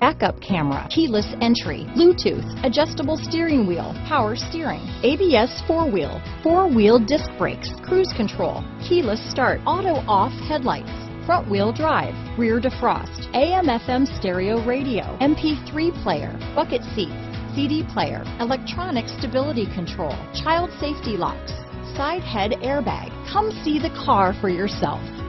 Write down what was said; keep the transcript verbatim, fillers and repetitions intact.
backup camera, keyless entry, Bluetooth, adjustable steering wheel, power steering, A B S four-wheel, four-wheel disc brakes, cruise control, keyless start, auto-off headlights, front-wheel drive, rear defrost, A M F M stereo radio, M P three player, bucket seats, C D player, electronic stability control, child safety locks, side head airbag. Come see the car for yourself.